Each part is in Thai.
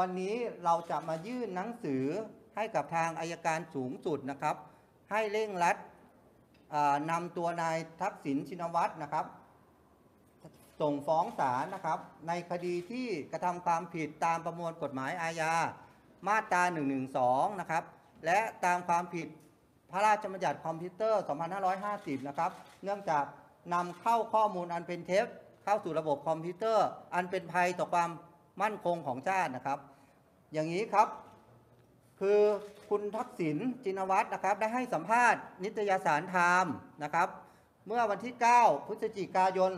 วันนี้เราจะมายื่นหนังสือให้กับทางอัยการสูงสุดนะครับให้เร่งรัดนำตัวนายทักษิณชินวัตรนะครับส่งฟ้องศาลนะครับในคดีที่กระทำความผิดตามประมวลกฎหมายอาญามาตรา112นะครับและตามความผิดพระราชบัญญัติคอมพิวเตอร์2550นะครับเนื่องจากนำเข้าข้อมูลอันเป็นเท็จเข้าสู่ระบบคอมพิวเตอร์อันเป็นภัยต่อความมั่นคงของชาตินะครับอย่างนี้ครับคือคุณทักษิณชินวัตรนะครับได้ให้สัมภาษณ์นิตยสารไทม์นะครับเมื่อวันที่9พฤศจิกายน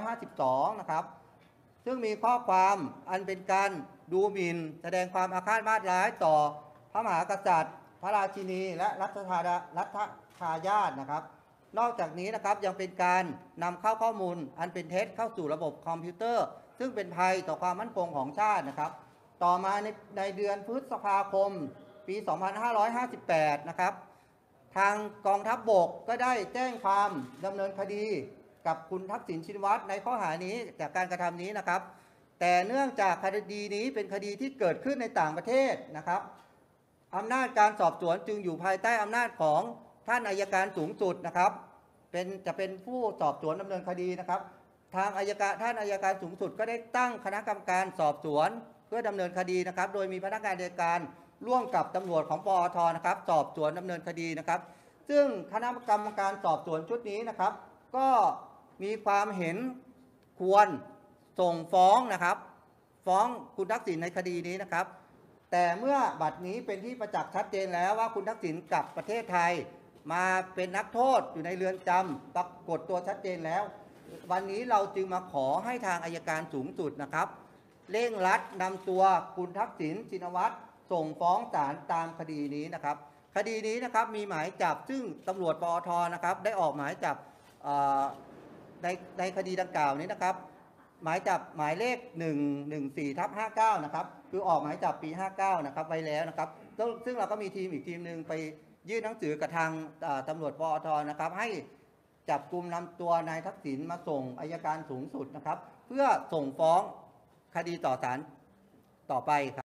2552นะครับซึ่งมีข้อความอันเป็นการดูหมิ่นแสดงความอาฆาตมาตร้ายต่อพระมหากษัตริย์พระราชินีและรัฐทายาทนะครับนอกจากนี้นะครับยังเป็นการนำเข้าข้อมูลอันเป็นเท็จเข้าสู่ระบบคอมพิวเตอร์ซึ่งเป็นภัยต่อความมั่นคงของชาตินะครับต่อมาในเดือนพฤษภาคมปี2558นะครับทางกองทัพบกก็ได้แจ้งความดำเนินคดีกับคุณทักษิณชินวัตรในข้อหานี้จากการกระทำนี้นะครับแต่เนื่องจากคดีนี้เป็นคดีที่เกิดขึ้นในต่างประเทศนะครับอำนาจการสอบสวนจึงอยู่ภายใต้อำนาจของท่านอัยการสูงสุดนะครับจะเป็นผู้สอบสวนดำเนินคดีนะครับทางอัยการท่านอัยการสูงสุดก็ได้ตั้งคณะกรรมการสอบสวนเพื่อดำเนินคดีนะครับโดยมีพนักงานอัยการร่วมกับตำรวจของปอท.นะครับสอบสวนดำเนินคดีนะครับซึ่งคณะกรรมการสอบสวนชุดนี้นะครับก็มีความเห็นควรส่งฟ้องนะครับฟ้องคุณทักษิณในคดีนี้นะครับแต่เมื่อบัดนี้เป็นที่ประจักษ์ชัดเจนแล้วว่าคุณทักษิณกลับประเทศไทยมาเป็นนักโทษอยู่ในเรือนจำปรากฏตัวชัดเจนแล้ววันนี้เราจึงมาขอให้ทางอัยการสูงสุดนะครับเร่งรัดนำตัวคุณทักษิณชินวัตรส่งฟ้องศาลตามคดีนี้นะครับคดีนี้นะครับมีหมายจับซึ่งตำรวจปอท.นะครับได้ออกหมายจับในคดีดังกล่าวนี้นะครับหมายจับหมายเลข 114/59 นะครับคือออกหมายจับปี 59นะครับไว้แล้วนะครับซึ่งเราก็มีทีมอีกทีมหนึ่งไปยื่นหนังสือกับทางตำรวจปอท.นะครับให้จับกลุ่มนำตัวนายทักษิณมาส่งอัยการสูงสุดนะครับเพื่อส่งฟ้องคดีต่อศาลต่อไปครับ